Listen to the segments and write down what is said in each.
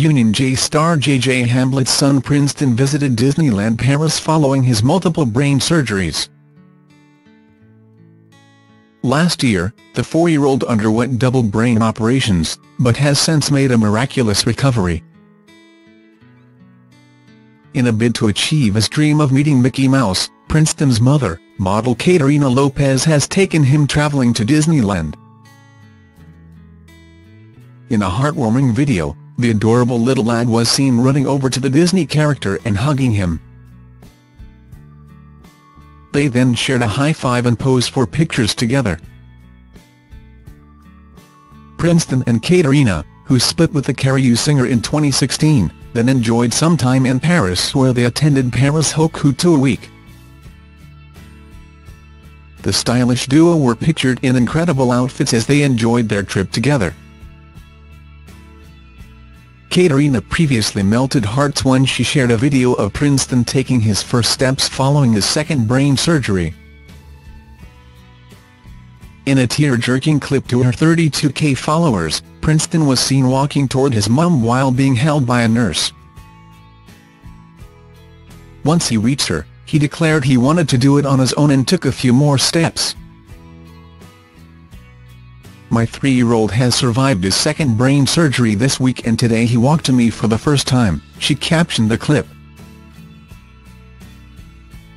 Union J star J.J. Hamlet's son Princeton visited Disneyland Paris following his multiple brain surgeries. Last year, the 4-year-old underwent double brain operations, but has since made a miraculous recovery. In a bid to achieve his dream of meeting Mickey Mouse, Princeton's mother, model Caterina Lopez, has taken him traveling to Disneyland. In a heartwarming video, the adorable little lad was seen running over to the Disney character and hugging him. They then shared a high-five and posed for pictures together. Princeton and Caterina, who split with the Carreyou singer in 2016, then enjoyed some time in Paris, where they attended Paris Hoku 2 Week. The stylish duo were pictured in incredible outfits as they enjoyed their trip together. Caterina previously melted hearts when she shared a video of Princeton taking his first steps following his second brain surgery. In a tear-jerking clip to her 32,000 followers, Princeton was seen walking toward his mum while being held by a nurse. Once he reached her, he declared he wanted to do it on his own and took a few more steps. "My 3-year-old has survived his second brain surgery this week, and today he walked to me for the first time," she captioned the clip.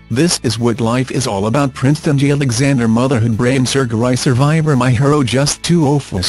"This is what life is all about. Princeton J. Alexander, motherhood brain surgery survivor, my hero, just too awful."